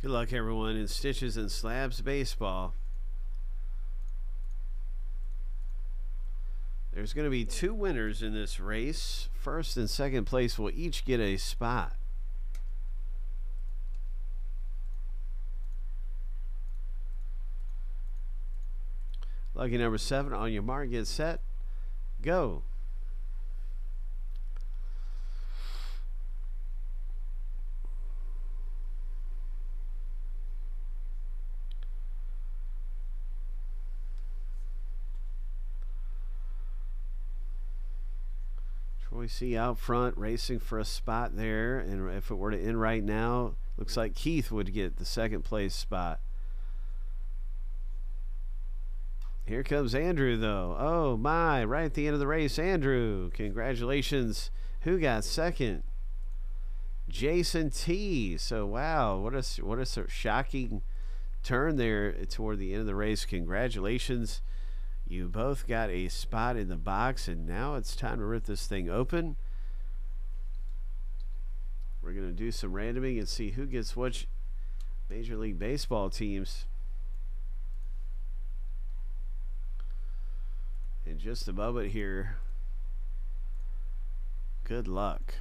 Good luck, everyone, in Stitches and Slabs baseball. There's going to be two winners in this race. First and second place will each get a spot. Lucky number 7 on your mark. Get set. Go. Troy C out front, racing for a spot there, and if it were to end right now, looks like Keith would get the second place spot. Here comes Andrew, though. Oh my, right at the end of the race, Andrew. Congratulations. Who got second? Jason T. So wow, what a sort of shocking turn there toward the end of the race. Congratulations. You both got a spot in the box, and now it's time to rip this thing open. We're going to do some randoming and see who gets which Major League Baseball teams. In just a moment here. Good luck.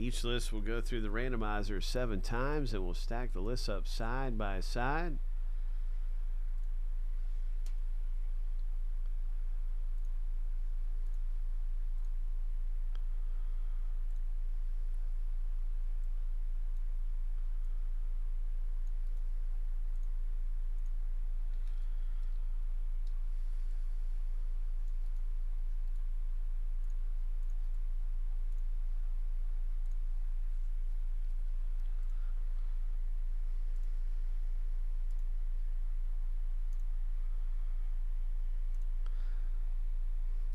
Each list will go through the randomizer 7 times, and we'll stack the lists up side by side.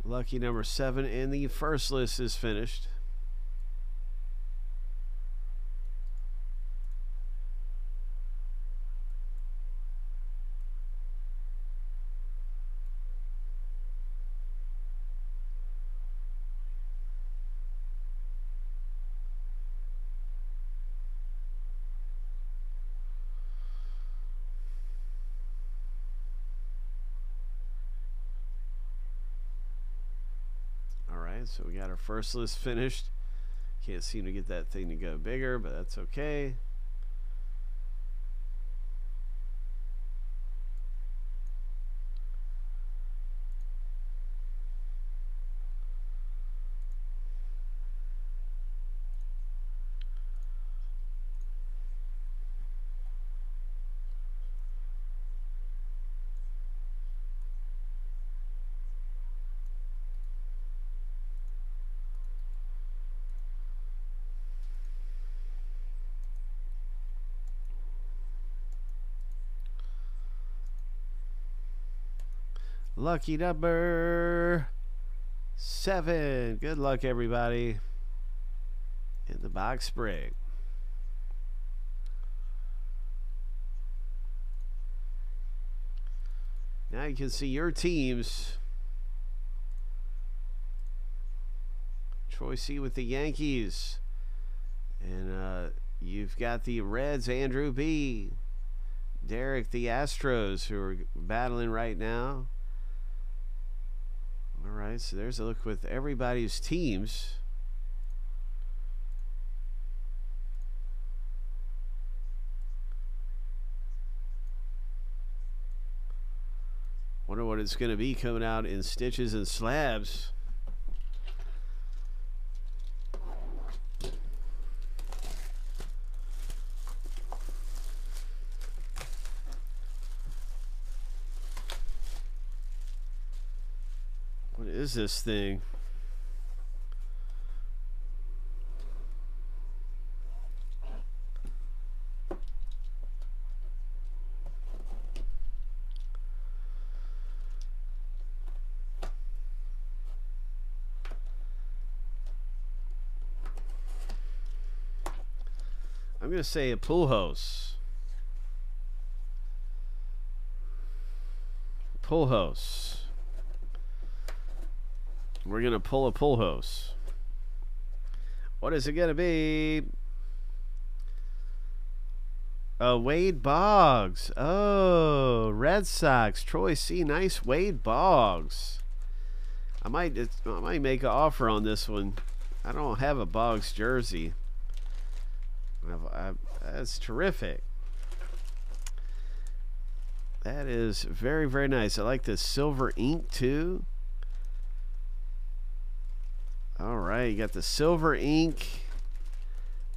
Lucky number 7, and the first list is finished. So we got our first list finished. Can't seem to get that thing to go bigger, but that's okay. Lucky number 7. Good luck, everybody, in the box break. Now you can see your teams Troy C with the Yankees. And you've got the Reds, Andrew B. Derek, the Astros, who are battling right now. All right, so there's a look with everybody's teams. Wonder what it's going to be coming out in Stitches and Slabs. What is this thing? I'm going to say a pool house. Pool house. We're going to pull a pull hose. What is it going to be? Oh, Wade Boggs. Oh, Red Sox. Troy C. Nice Wade Boggs. I might make an offer on this one. I don't have a Boggs jersey. That's terrific. That is very, very nice. I like the silver ink too. All right, you got the silver ink.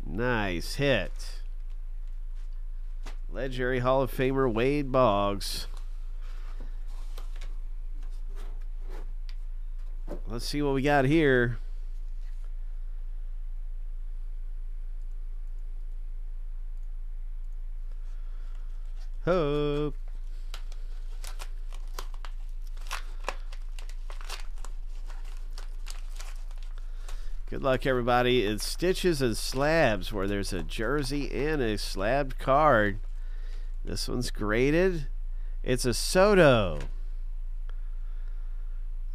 Nice hit. Legendary Hall of Famer Wade Boggs. Let's see what we got here. Hope. Good luck, everybody. It's Stitches and Slabs, where there's a jersey and a slabbed card. This one's graded. It's a Soto.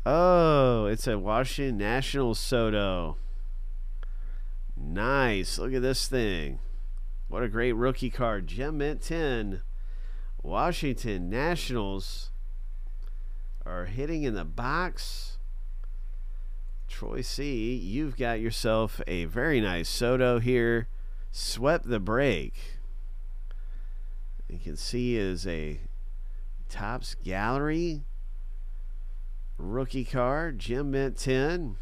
Oh, it's a Washington National Soto. Nice. Look at this thing. What a great rookie card. Gem Mint 10. Washington Nationals are hitting in the box. Troy C, you've got yourself a very nice Soto here. Swept the break. You can see is a Topps Gallery rookie card. Gem Mint 10.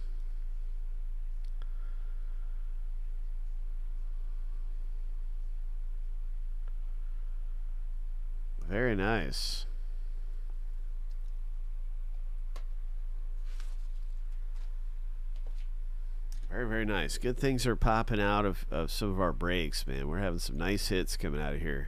Very nice. Very, very nice. Good things are popping out of some of our breaks, man. We're having some nice hits coming out of here.